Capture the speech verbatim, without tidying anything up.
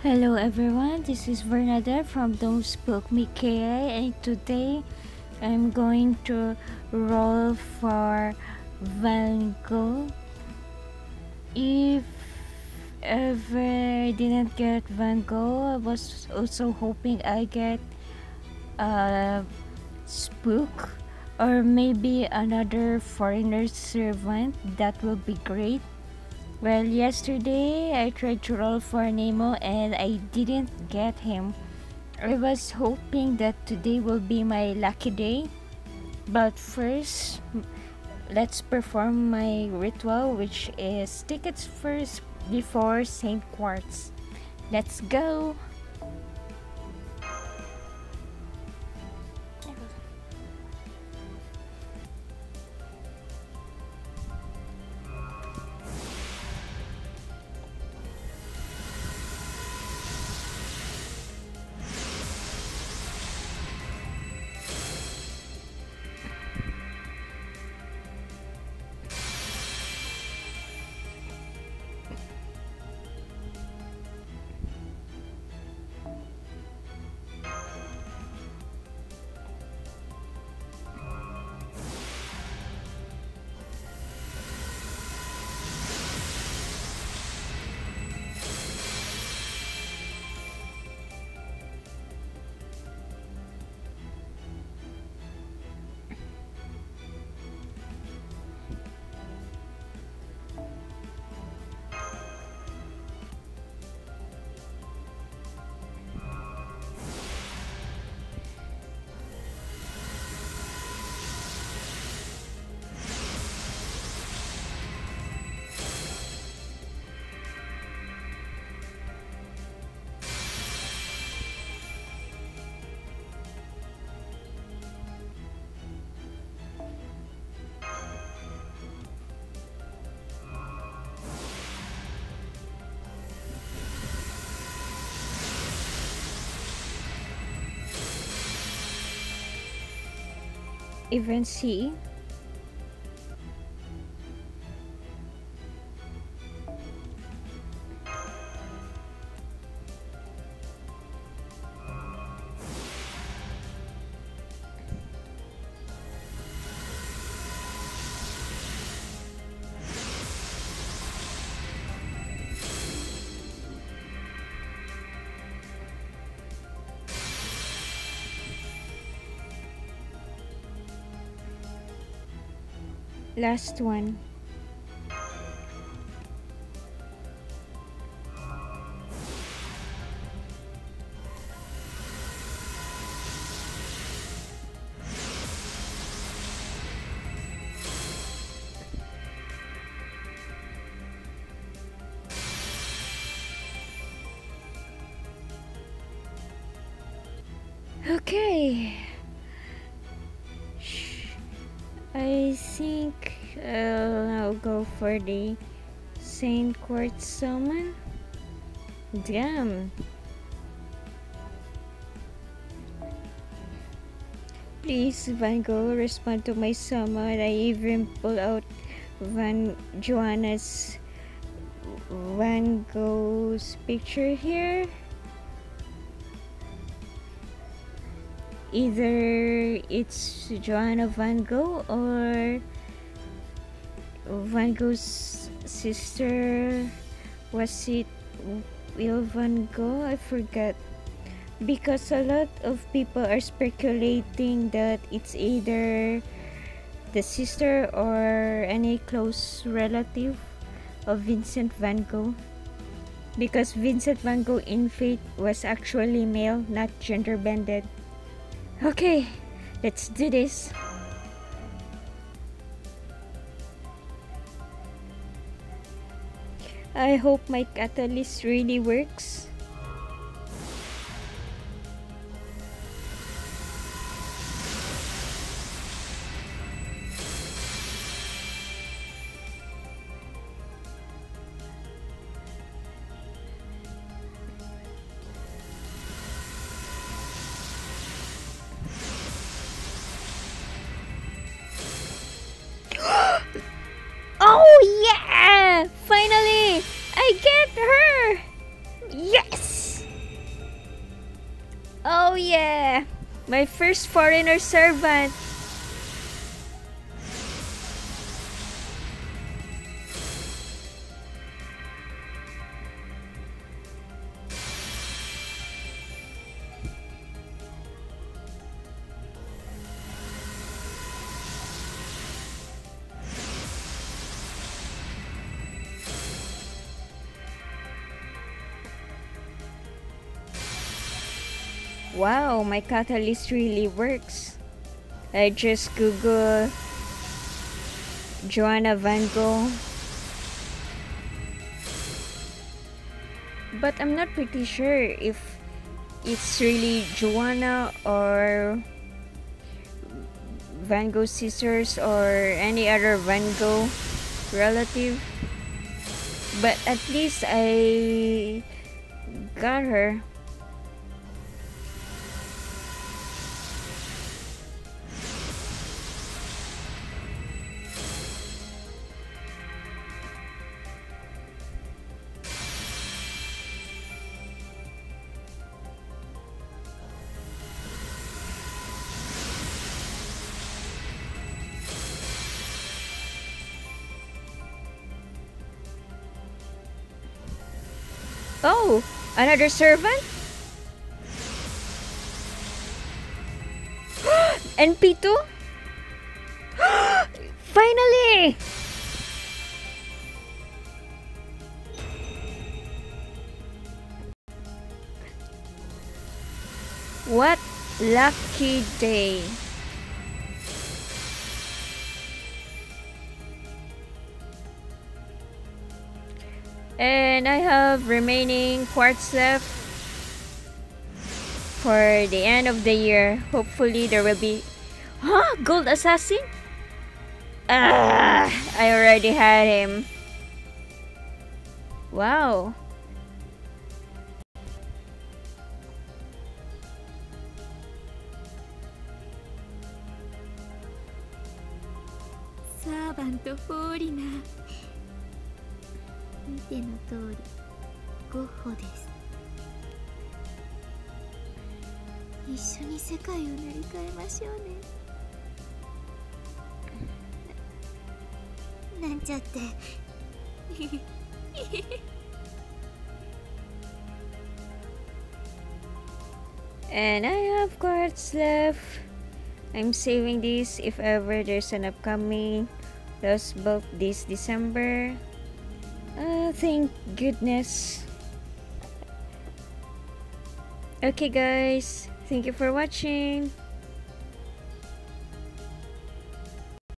Hello everyone, this is Bernadette from Don't Spook Me K A, and today I'm going to roll for Van Gogh. If ever I didn't get Van Gogh, I was also hoping I get a uh, spook or maybe another foreigner servant. That will be great. Well, yesterday I tried to roll for Nemo and I didn't get him. I was hoping that today will be my lucky day, but first let's perform my ritual, which is tickets first before Saint Quartz. Let's go! Even see last one. Okay, I think uh, I'll go for the Saint Quartz Summon. Damn. Please, Van Gogh, respond to my summon. I even pull out Van Joanna's Van Gogh's picture here. Either it's Joanna Van Gogh or Van Gogh's sister. Was it Will Van Gogh? I forgot, because a lot of people are speculating that it's either the sister or any close relative of Vincent Van Gogh, because Vincent Van Gogh in Fate was actually male, not gender bended. Okay, let's do this. I hope my catalyst really works. Oh yeah! Finally! I get her! Yeah! My first foreigner servant. Wow, my catalyst really works. I just Google Joanna Van Gogh. But I'm not pretty sure if it's really Joanna or Van Gogh sisters or any other Van Gogh relative. But at least I got her. Oh, another servant? And Pitu? Finally! What lucky day! And I have remaining quartz left for the end of the year. Hopefully there will be... Huh? Gold Assassin? Ah, I already had him. Wow. Servant Foreigner. And I have cards left. I'm saving this if ever there's an upcoming Lostbelt this December. Oh, thank goodness. Okay guys, thank you for watching.